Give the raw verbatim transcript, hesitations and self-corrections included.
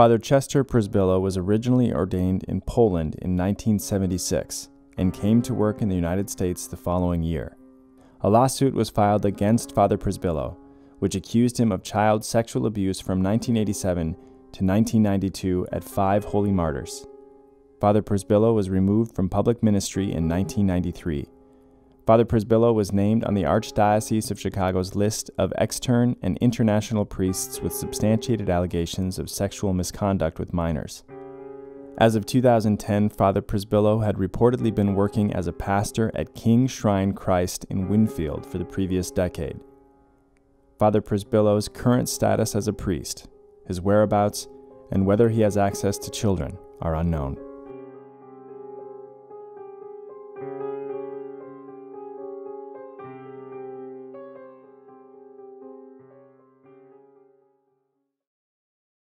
Father Chester Przybylo was originally ordained in Poland in nineteen seventy-six and came to work in the United States the following year. A lawsuit was filed against Father Przybylo, which accused him of child sexual abuse from nineteen eighty-seven to nineteen ninety-two at Five Holy Martyrs. Father Przybylo was removed from public ministry in nineteen ninety-three. Father Przybylo was named on the Archdiocese of Chicago's list of extern and international priests with substantiated allegations of sexual misconduct with minors. As of two thousand ten, Father Przybylo had reportedly been working as a pastor at King Shrine Christ in Winfield for the previous decade. Father Przybylo's current status as a priest, his whereabouts, and whether he has access to children are unknown.